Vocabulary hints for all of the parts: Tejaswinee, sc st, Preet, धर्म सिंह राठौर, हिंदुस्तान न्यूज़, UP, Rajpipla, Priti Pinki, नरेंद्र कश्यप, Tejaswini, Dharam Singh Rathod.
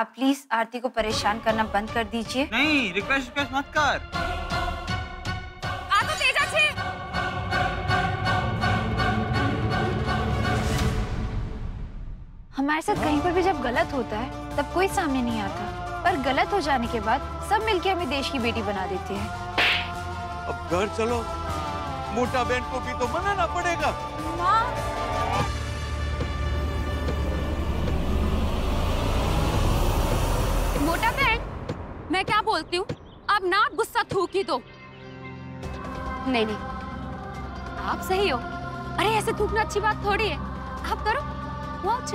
आप प्लीज आरती को परेशान करना बंद कर दीजिए। नहीं, रिक्वेस्ट मत कर। हमारे साथ कहीं पर भी जब गलत होता है तब कोई सामने नहीं आता, पर गलत हो जाने के बाद सब मिलके हमें देश की बेटी बना देते हैं। अब घर चलो, मोटा बहन को भी तो मनाना पड़ेगा। माँ, मोटा बहन, मैं क्या बोलती हूँ, आप ना गुस्सा थूकी दो। नहीं नहीं, आप सही हो। अरे ऐसे थूकना अच्छी बात थोड़ी है, आप करो। वाच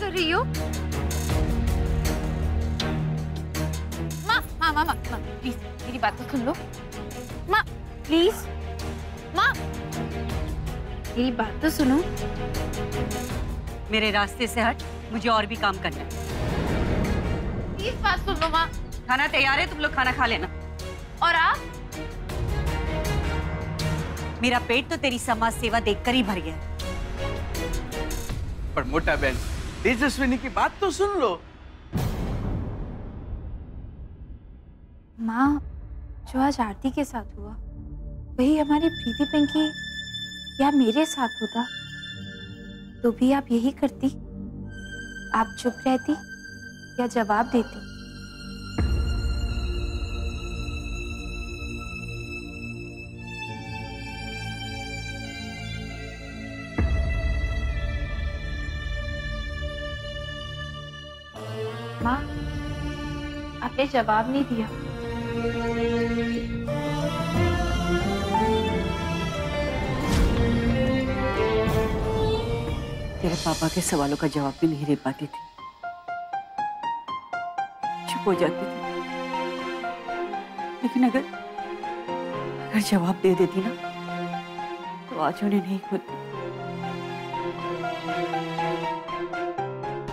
कर रही हो? माँ माँ माँ माँ माँ प्लीज मेरी बात तो सुन लो। माँ प्लीज, माँ मेरी बात तो सुनो। मेरे रास्ते से हट, मुझे और भी काम करना है। प्लीज बात सुन लो माँ। खाना तैयार है, तुम लोग खाना खा लेना। और आप? मेरा पेट तो तेरी समाज सेवा देखकर ही भर गया। पर मोटा बहन, तेजस्विनी की बात तो सुन लो। माँ, जो आज आरती के साथ हुआ वही हमारी प्रीति पिंकी या मेरे साथ होता तो भी आप यही करती? आप चुप रहती या जवाब देती? माँ, आपने जवाब नहीं दिया। तेरे पापा के सवालों का जवाब भी नहीं दे पाती थी, चुप हो जाती थी। लेकिन अगर जवाब दे देती ना तो आज उन्हें नहीं खोती।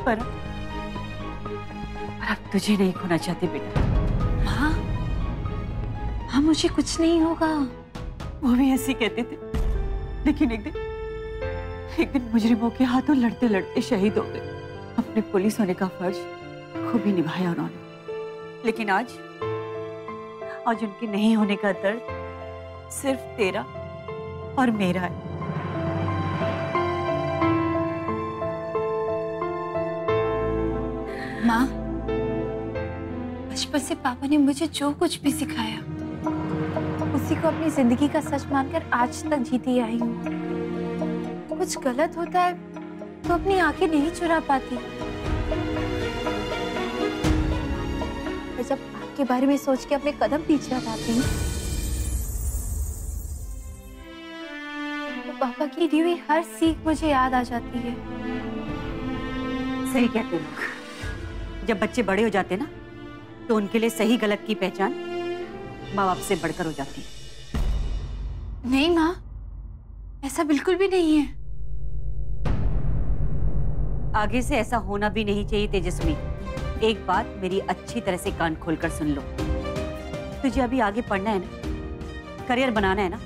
पर अब तुझे नहीं खोना चाहते बेटा। माँ, हाँ मुझे कुछ नहीं होगा। वो भी ऐसे कहते थे, लेकिन एक दिन मुजरिमों के हाथों लड़ते लड़ते शहीद हो गए। अपने पुलिस होने का फर्ज खूबी निभाया उन्होंने, लेकिन आज उनके नहीं होने का दर्द सिर्फ तेरा और मेरा है। माँ, बचपन से पापा ने मुझे जो कुछ भी सिखाया उसी को अपनी जिंदगी का सच मानकर आज तक जीती आई हूँ। कुछ गलत होता है तो अपनी आंखें नहीं चुरा पाती। मैं जब आपके बारे में सोच के अपने कदम पीछे हटाती हूँ तो पापा की दी हुई हर सीख मुझे याद आ जाती है। सही कहते हो। जब बच्चे बड़े हो जाते ना तो उनके लिए सही गलत की पहचान माँ बाप से बढ़कर हो जाती है। नहीं माँ, ऐसा बिल्कुल भी नहीं है। आगे से ऐसा होना भी नहीं चाहिए। तेजस्वी, एक बात मेरी अच्छी तरह से कान खोलकर सुन लो। तुझे अभी आगे पढ़ना है ना, करियर बनाना है ना,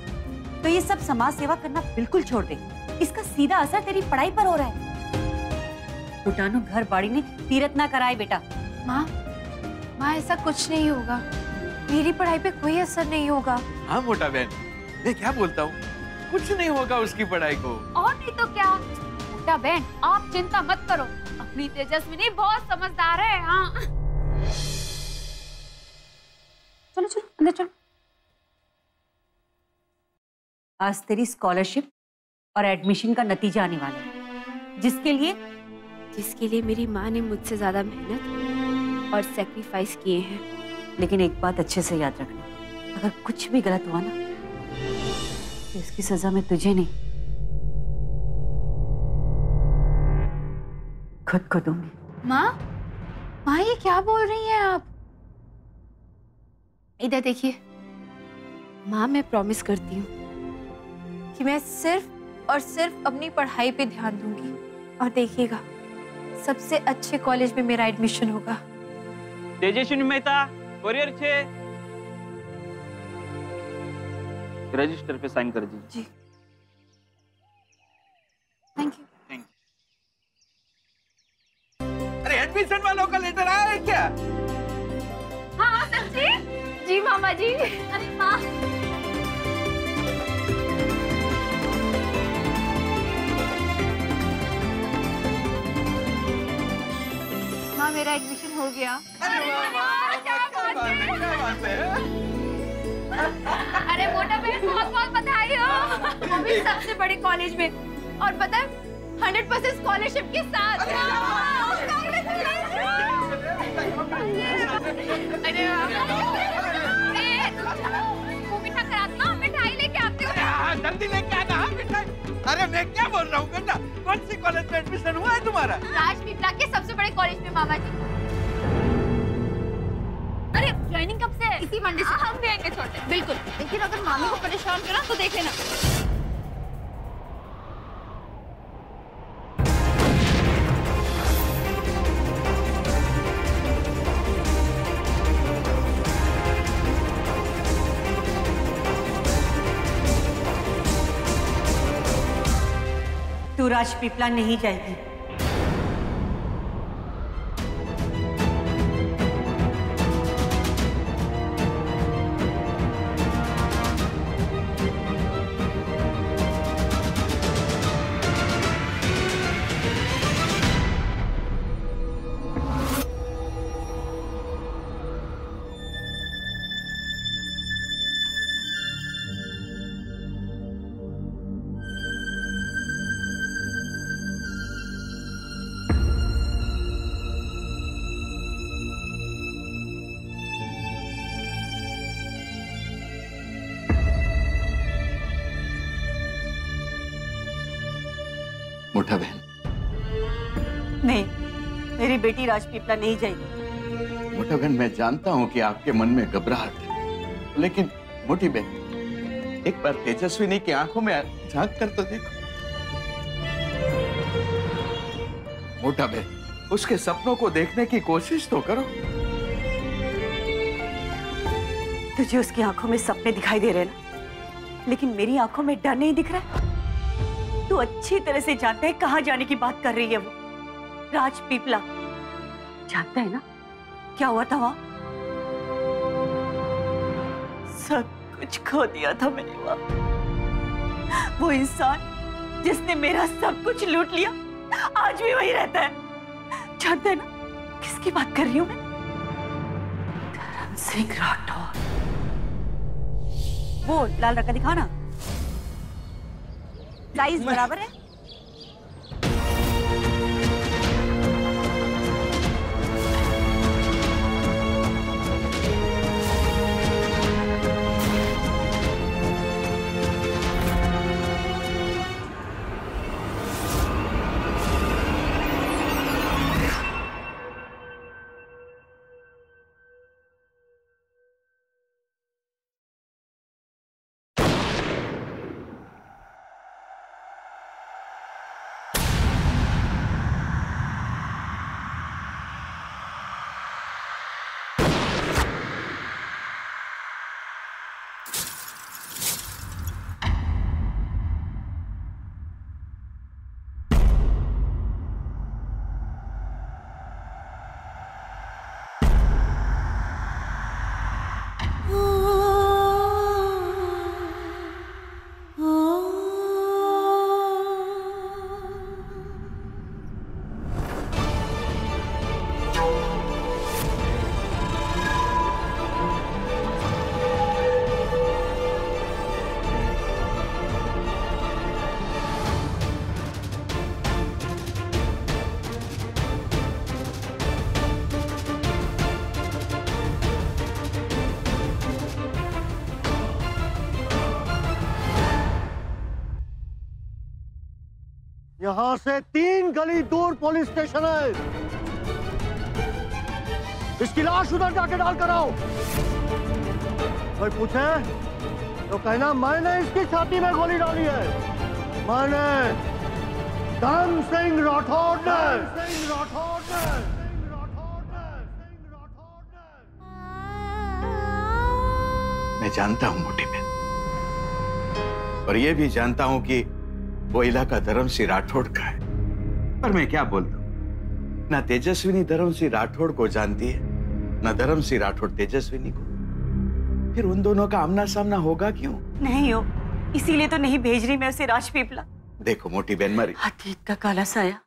तो ये सब समाज सेवा करना बिल्कुल छोड़ दे। इसका सीधा असर तेरी पढ़ाई पर हो रहा है। घुटानो घर बाड़ी ने तीरथ ना कराए बेटा। माँ ऐसा कुछ नहीं होगा, मेरी पढ़ाई पे कोई असर नहीं होगा। हाँ मोटा बहन, मैं क्या बोलता हूँ, कुछ नहीं होगा उसकी पढ़ाई को। और नहीं तो क्या। मोटा बहन, आप चिंता मत करो, अपनी तेजस्विनी बहुत समझदार है। हाँ चलो चलो अंदर चलो। आज तेरी स्कॉलरशिप और एडमिशन का नतीजा आने वाला है, जिसके लिए मेरी माँ ने मुझसे ज्यादा मेहनत और सैक्रिफाइस किए हैं। लेकिन एक बात अच्छे से याद रखना, अगर कुछ भी गलत हुआ ना तो इसकी सजा मैं तुझे नहीं, खुद को दूंगी। माँ ये क्या बोल रही हैं आप? इधर देखिए माँ, मैं प्रॉमिस करती हूँ कि मैं सिर्फ और सिर्फ अपनी पढ़ाई पे ध्यान दूंगी। और देखिएगा, सबसे अच्छे कॉलेज में मेरा एडमिशन होगा। तेजस्विनी मेहता कोरियर छे। रजिस्टर पे साइन कर दीजिए। जी थैंक यू। Thank you. अरे एडमिशन वालों का लेटर आया है क्या? हाँ सर जी। जी मामा जी। अरे माँ मेरा एडमिशन हो गया। अरे वाह क्या बात है, क्या बात है। अरे मोटा बहन बहुत बहुत बधाई हो, वो भी सबसे बड़े कॉलेज में, और पता है 100% स्कॉलरशिप के साथ। वो मिठाई करातना, मिठाई लेके आते हो, जल्दी लेके आना मिठाई। अरे मैं क्या बोल रहा हूँ बेटा, कौन सी कॉलेज में एडमिशन हुआ है तुम्हारा? राजपीपला के सबसे बड़े कॉलेज में मामा जी। अरे ज्वाइनिंग कब से है? इसी मंडे से। हम भी आएंगे छोटे। बिल्कुल, लेकिन अगर मामी को परेशान करा तो देख लेना। तू राजपीपला नहीं जाएगी। मोटा बहन नहीं, मेरी बेटी राजपीपला नहीं जाएगी। मोटा बहन मैं जानता हूँ कि आपके मन में घबराहट है, लेकिन मोटी बहन एक बार तेजस्विनी की आंखों में झांक कर तो देखो। मोटा बहन उसके सपनों को देखने की कोशिश तो करो। तुझे उसकी आंखों में सपने दिखाई दे रहे ना, लेकिन मेरी आंखों में डर नहीं दिख रहा है। तू अच्छी तरह से जानता है कहाँ जाने की बात कर रही है। वो राजपीपला जानता है ना क्या हुआ था वहाँ? सब कुछ खो दिया था मैंने वहाँ। वो इंसान जिसने मेरा सब कुछ लूट लिया आज भी वही रहता है। जानता है ना किसकी बात कर रही हूँ मैं? धर्म सिंह राठौर। वो लाल रंग का दिखाना साइज बराबर है। यहाँ से 3 गली दूर पुलिस स्टेशन है। इसकी लाश उधर जाके डाल कर आओ। कोई पूछे तो कहना मैंने इसकी छाती में गोली डाली है। मैंने धर्म सिंह राठौड़ ने। मैं जानता हूं मोटी बहन, और यह भी जानता हूं कि वो इलाका धर्म सिंह राठौड़ का है। पर मैं क्या बोलता हूं, ना तेजस्विनी धर्म सिंह राठौड़ को जानती है, ना धर्म सिंह राठौड़ तेजस्विनी को। फिर उन दोनों का आमना सामना होगा क्यों? नहीं हो, इसीलिए तो नहीं भेज रही मैं उसे राजपीपला। देखो मोटी बहन, मारी अतीत का काला साया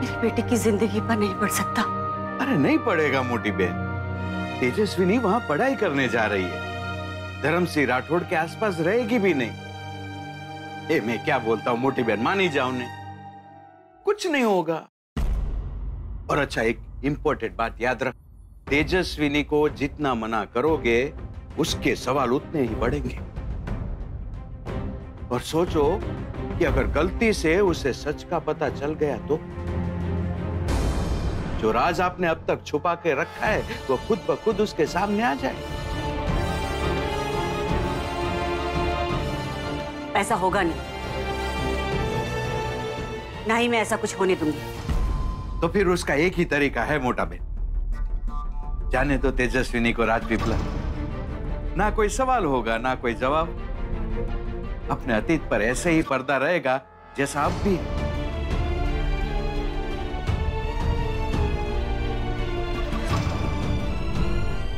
मेरे बेटे की जिंदगी पर नहीं पड़ सकता। अरे नहीं पड़ेगा मोटी बहन, तेजस्विनी वहाँ पढ़ाई करने जा रही है, धर्म सिंह राठौड़ के आसपास रहेगी भी नहीं। ए, मैं क्या बोलता हूँ मोटी बहन, मानी जाओ ने, कुछ नहीं होगा। और अच्छा, एक इम्पोर्टेंट बात याद रख, तेजस्विनी को जितना मना करोगे उसके सवाल उतने ही बढ़ेंगे। और सोचो कि अगर गलती से उसे सच का पता चल गया तो जो राज आपने अब तक छुपा के रखा है वो खुद ब खुद उसके सामने आ जाए। ऐसा होगा नहीं, ना ही मैं ऐसा कुछ होने दूंगी। तो फिर उसका एक ही तरीका है मोटा बहन, जाने तो तेजस्विनी को राजपीपला। ना कोई सवाल होगा ना कोई जवाब, अपने अतीत पर ऐसे ही पर्दा रहेगा जैसा आप भी।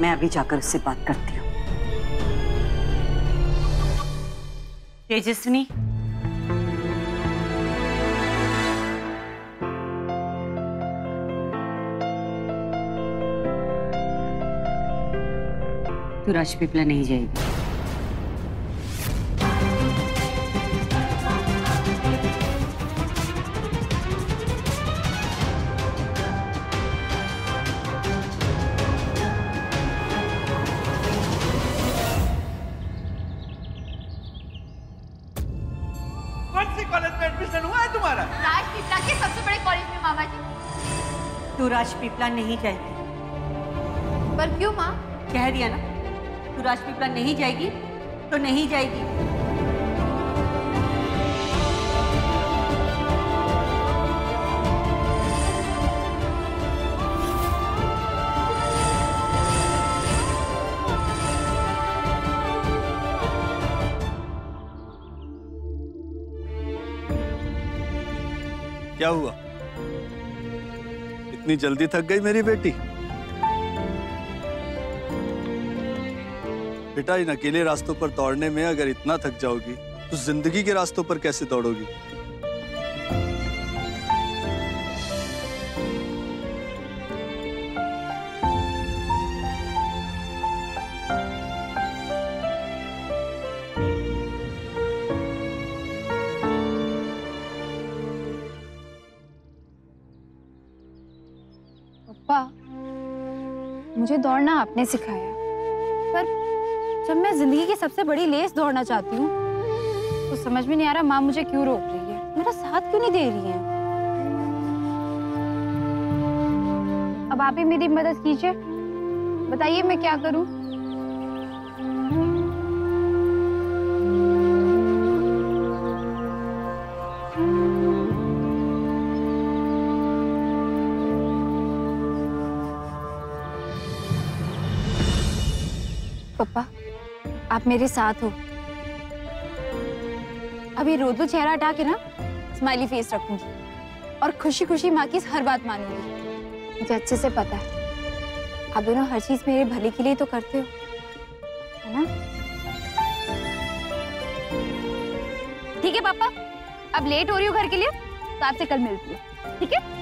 मैं अभी जाकर उससे बात करती हूँ। तेजस्विनी, तू राजपीपला नहीं जाएगी। राजपीपला नहीं जाएगी। पर क्यों माँ? कह दिया ना, तू राजपीपला नहीं जाएगी तो नहीं जाएगी। क्या हुआ, इतनी जल्दी थक गई मेरी बेटी? बेटा, इन अकेले रास्तों पर दौड़ने में अगर इतना थक जाओगी तो जिंदगी के रास्तों पर कैसे दौड़ोगी? मुझे दौड़ना आपने सिखाया, पर जब मैं जिंदगी की सबसे बड़ी रेस दौड़ना चाहती हूँ तो समझ में नहीं आ रहा माँ मुझे क्यों रोक रही है, मेरा साथ क्यों नहीं दे रही है। अब आप ही मेरी मदद कीजिए, बताइए मैं क्या करूँ। पापा, आप मेरे साथ हो। अभी रोदू चेहरा हटा के ना स्माइली फेस रखूंगी और खुशी खुशी माँ की हर बात मानूंगी। मुझे अच्छे से पता है आप दोनों हर चीज मेरे भले के लिए तो करते हो, है ना? ठीक है पापा, अब लेट हो रही हूँ घर के लिए, तो आपसे कल मिलती हूँ। ठीक है,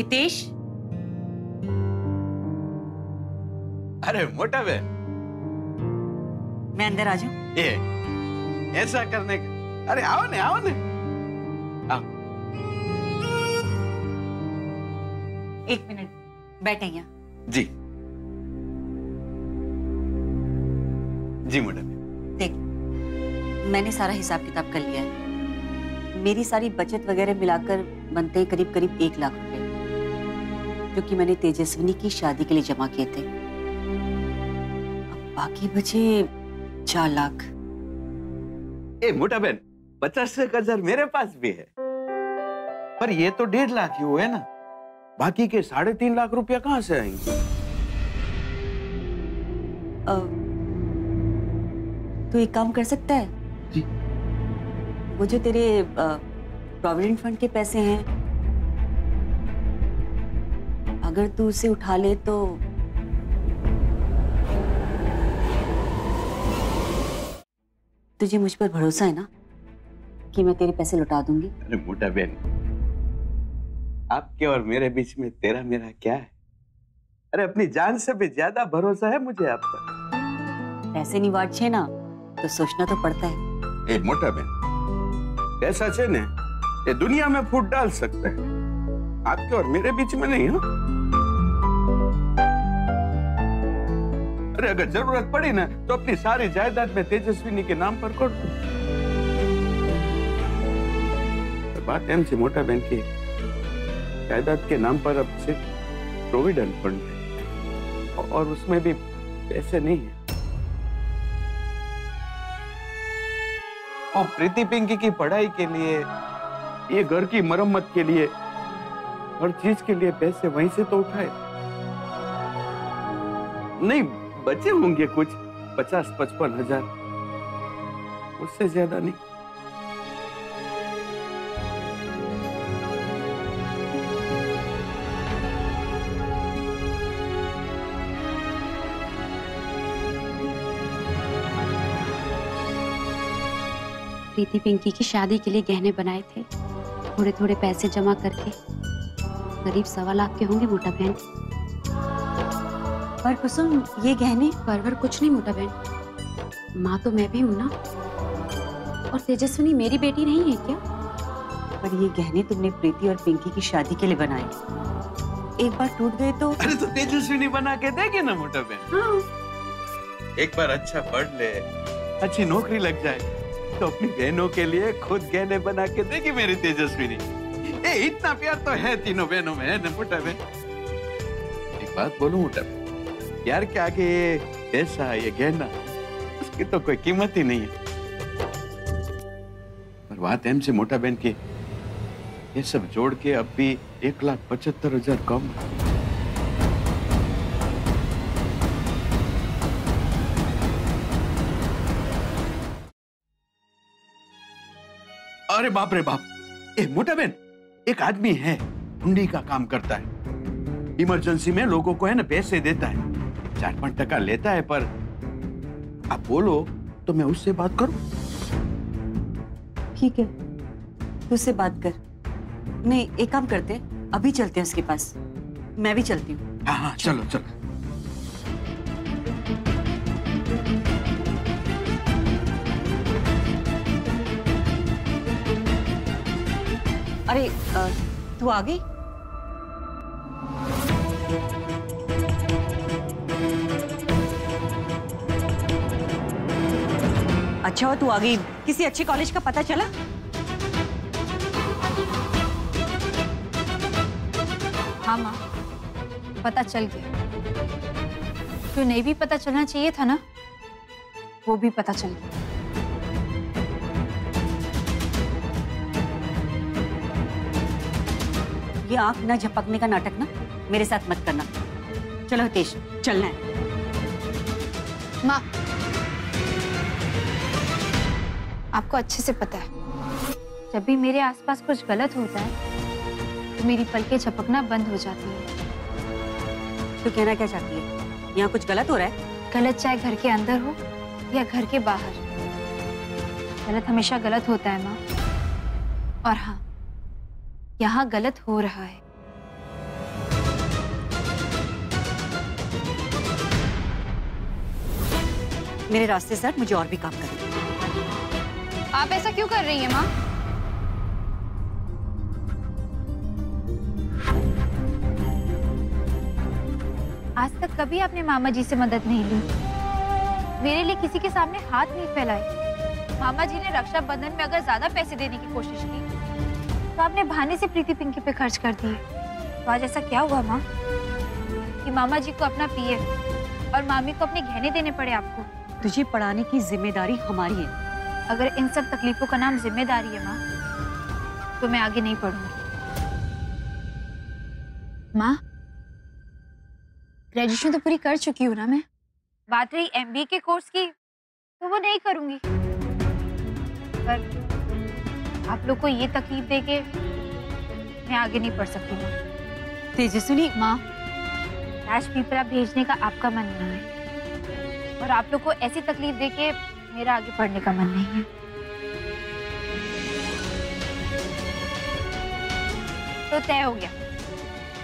हितेश। अरे मोटा बे, मैं अंदर आ जाऊं? ए, ऐसा करने का? अरे आओ ने, आओ ने, आओ। एक मिनट बैठे यहाँ। जी जी मैडम। देख, मैंने सारा हिसाब किताब कर लिया है। मेरी सारी बचत वगैरह मिलाकर बनते हैं करीब करीब 1 लाख रुपए, जो कि मैंने तेजस्विनी की शादी के लिए जमा किए थे। अब बाकी बचे 4 लाख। ए मोटा बहन, 50,000 मेरे पास भी है, पर ये तो 1.5 लाख ही हुए ना। बाकी के 3.5 लाख रुपया कहाँ से आएंगे? तो एक काम कर सकता है जी। वो जो तेरे प्रोविडेंट फंड के पैसे हैं, अगर तू उसे उठा ले तो। तुझे मुझ पर भरोसा है ना कि मैं तेरे पैसे लौटा दूंगी? अरे मोटा बहन, आपके और मेरे बीच में तेरा मेरा क्या है? अरे अपनी जान से भी ज्यादा भरोसा है मुझे आप पर। पैसे निवाज छे ना तो सोचना तो पड़ता है। ए मोटा बहन, पैसा छे ने ये दुनिया में फूट डाल सकता है, आपके और मेरे बीच में नहीं। हो अरे अगर जरूरत पड़ी ना तो अपनी सारी जायदाद में तेजस्विनी के नाम पर कर दूं। बात एम से मोटा बहन की, जायदाद के नाम पर अब से प्रोविडेंट फंड है और उसमें भी पैसे नहीं है। और प्रीति पिंकी की पढ़ाई के लिए, ये घर की मरम्मत के लिए, हर चीज के लिए पैसे वहीं से तो उठाए नहीं। बचे होंगे कुछ 50-55 हजार, उससे ज्यादा नहीं। प्रीति पिंकी की शादी के लिए गहने बनाए थे, थोड़े थोड़े पैसे जमा करके करीब 1.25 लाख के होंगे मोटा बहन। पर कुसुम ये गहने पर कुछ नहीं मोटा बहन, माँ तो मैं भी हूं ना, और तेजस्विनी मेरी बेटी नहीं है क्या? पर ये गहने तुमने प्रीति और पिंकी की शादी के लिए बनाए, एक बार टूट गए तो। अरे तो तेजस्विनी बना के देगी ना मोटा बहन। हाँ। एक बार अच्छा पढ़ ले, अच्छी नौकरी लग जाए तो अपनी बहनों के लिए खुद गहने बना के देगी मेरी तेजस्विनी। इतना प्यार तो है तीनों बहनों में, है ना मोटा बहन? एक बात बोलू मोटा बहन, यार के आगे ये पैसा, ये गहना, उसकी तो कोई कीमत ही नहीं है। पर बात एम से मोटा बहन की, ये सब जोड़ के अब भी 1,75,000 कम। अरे बाप रे बाप, ए मोटा बहन, एक आदमी है हुंडी का काम करता है, इमरजेंसी में लोगों को है ना पैसे देता है, 4-5 टका लेता है। पर आप बोलो तो मैं उससे बात करूं? ठीक है, उससे बात कर। नहीं, एक काम करते हैं, अभी चलते हैं उसके पास। मैं भी चलती हूँ। हाँ हाँ चलो चलो। अरे तू आ गई? अच्छा हो तू आ गई। किसी अच्छे कॉलेज का पता चला? हाँ माँ, पता चल गया। तो नहीं भी पता चलना चाहिए था ना, वो भी पता चल गया। ये आंख ना झपकने का नाटक ना मेरे साथ मत करना। चलो हितेश, चलना है। माँ आपको अच्छे से पता है, जब भी मेरे आसपास कुछ गलत होता है तो मेरी पलकें झपकना बंद हो जाती है। तो कहना क्या चाहती है, यहाँ कुछ गलत हो रहा है? गलत चाहे घर के अंदर हो या घर के बाहर, गलत हमेशा गलत होता है माँ। और हाँ, यहाँ गलत हो रहा है। मेरे रास्ते से मुझे और भी काम करना है। आप ऐसा क्यों कर रही हैं माँ? आज तक कभी आपने मामा जी से मदद नहीं ली, मेरे लिए किसी के सामने हाथ नहीं फैलाए। मामा जी ने रक्षाबंधन में अगर ज्यादा पैसे देने की कोशिश की तो आपने बहाने से प्रीति पिंकी पे खर्च कर दिए। तो आज ऐसा क्या हुआ माँ कि मामा जी को अपना पीएफ और मामी को अपने गहने देने पड़े? आपको तुझे पढ़ाने की जिम्मेदारी हमारी है। अगर इन सब तकलीफों का नाम जिम्मेदारी है माँ, तो मैं आगे नहीं पढ़ूंगी। माँ, ग्रेजुएशन तो पूरी कर चुकी हूँ ना मैं। बात रही एमबीए के कोर्स की, तो वो नहीं करूंगी। पर आप लोग को ये तकलीफ देके मैं आगे नहीं पढ़ सकती माँ। तेजस्विनी माँ, राजपीपला भेजने का आपका मन नहीं है और आप लोग को ऐसी तकलीफ देके मेरा आगे पढ़ने का मन नहीं है। तो तय हो गया,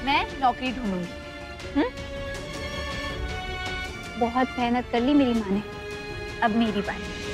मैं नौकरी ढूंढूंगी। बहुत मेहनत कर ली मेरी माँ ने, अब मेरी बारी।